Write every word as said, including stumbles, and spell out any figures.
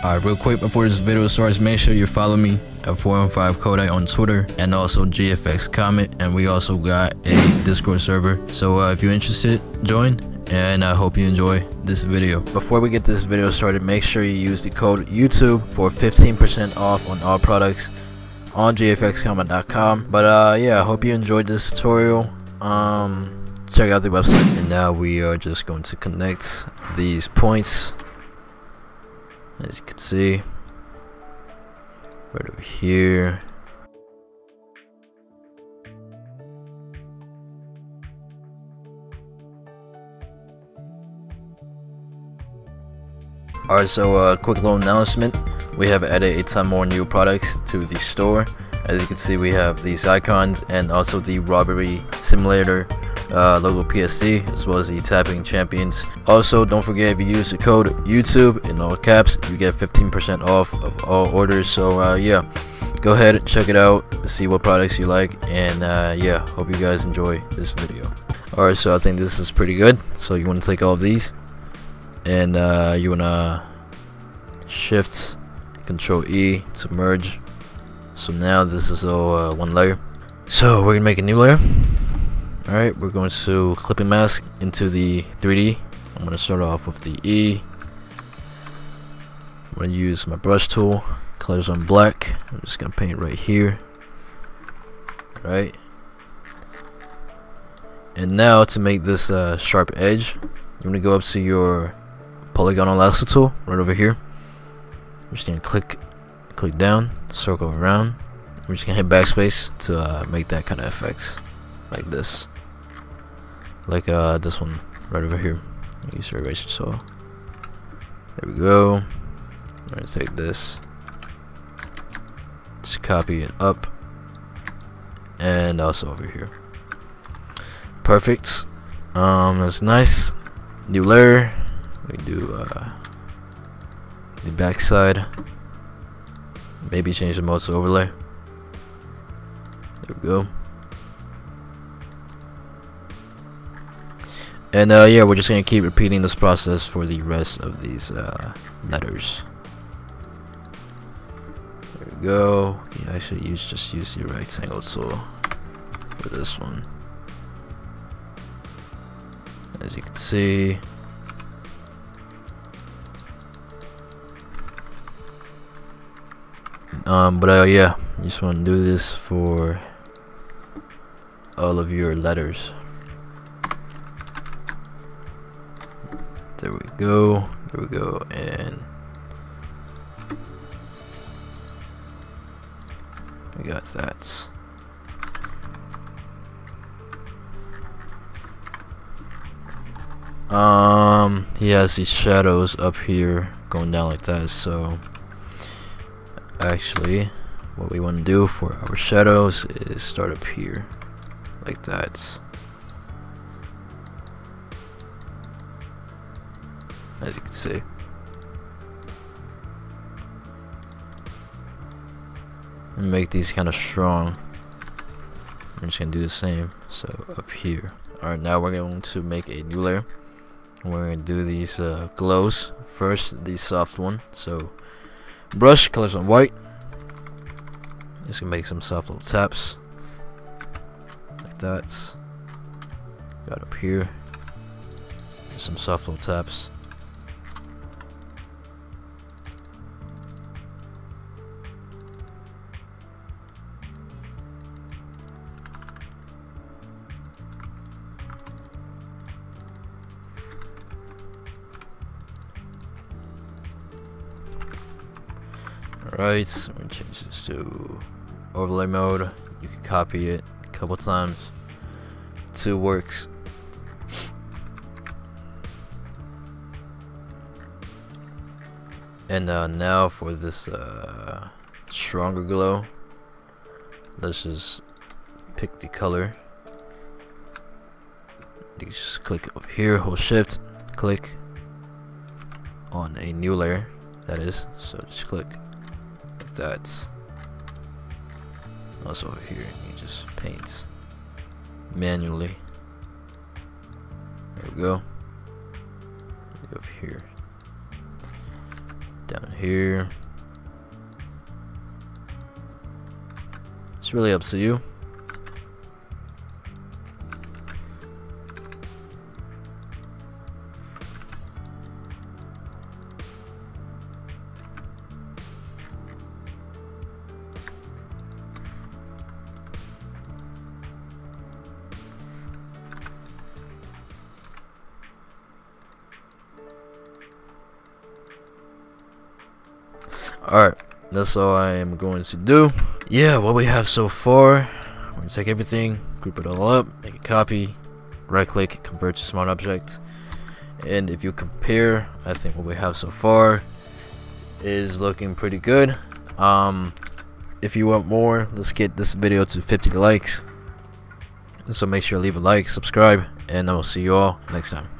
Alright, real quick before this video starts, make sure you follow me at four one five codite on Twitter and also G F X Comet, and we also got a Discord server. So uh, if you're interested, join, and I hope you enjoy this video. Before we get this video started, make sure you use the code YouTube for fifteen percent off on all products on g f x comet dot com. But uh, yeah, I hope you enjoyed this tutorial. Um, check out the website. And now we are just going to connect these points. As you can see, right over here. Alright, so a uh, quick little announcement. We have added a ton more new products to the store. As you can see, we have these icons and also the robbery simulator Uh, logo P S C, as well as the tapping champions. Also, don't forget, if you use the code YouTube in all caps, you get fifteen percent off of all orders. So uh, yeah, go ahead and check it out, see what products you like, and uh, yeah, hope you guys enjoy this video. Alright, so I think this is pretty good. So you want to take all of these, and uh, you want to Shift Control E to merge. So now this is all uh, one layer. So we're gonna make a new layer. Alright, we're going to clip and mask into the three D. I'm going to start off with the E. I'm going to use my brush tool, colors on black. I'm just going to paint right here. Alright. And now to make this uh, sharp edge, you're going to go up to your Polygonal Lasso Tool right over here. I'm just going to click, click down, circle around. I'm just going to hit backspace to uh, make that kind of effects. Like this. Like uh, this one right over here. Use your eraser saw. There we go. Let's take this. Just copy it up. And also over here. Perfect. Um, that's nice. New layer. We do uh, the back side. Maybe change the mode to overlay. There we go. And uh, yeah, we're just going to keep repeating this process for the rest of these uh, letters. There we go. Yeah, I should use, just use the rectangle tool for this one. As you can see. Um, but uh, yeah, you just want to do this for all of your letters. There we go, there we go, and we got that. Um, he has these shadows up here going down like that, so actually, what we want to do for our shadows is start up here, like that. As you can see. And make these kind of strong. I'm just going to do the same. So up here. Alright, now we're going to make a new layer. And we're going to do these uh, glows. First, the soft one. So brush, colors on white. Just going to make some soft little taps. Like that. Got up here. Just some soft little taps. Alright, so I'm going to change this to overlay mode. You can copy it a couple times. Two works. And uh, now for this uh, stronger glow, let's just pick the color. You just click over here, hold shift, click on a new layer. That is, so just click. That's also over here, and you just paint manually. There we go. Over here, down here. It's really up to you. Alright, that's all I am going to do. Yeah, what we have so far, we're going to take everything, group it all up, make a copy, right click, convert to smart object. And if you compare, I think what we have so far is looking pretty good. Um, if you want more, let's get this video to fifty likes. So make sure to leave a like, subscribe, and I will see you all next time.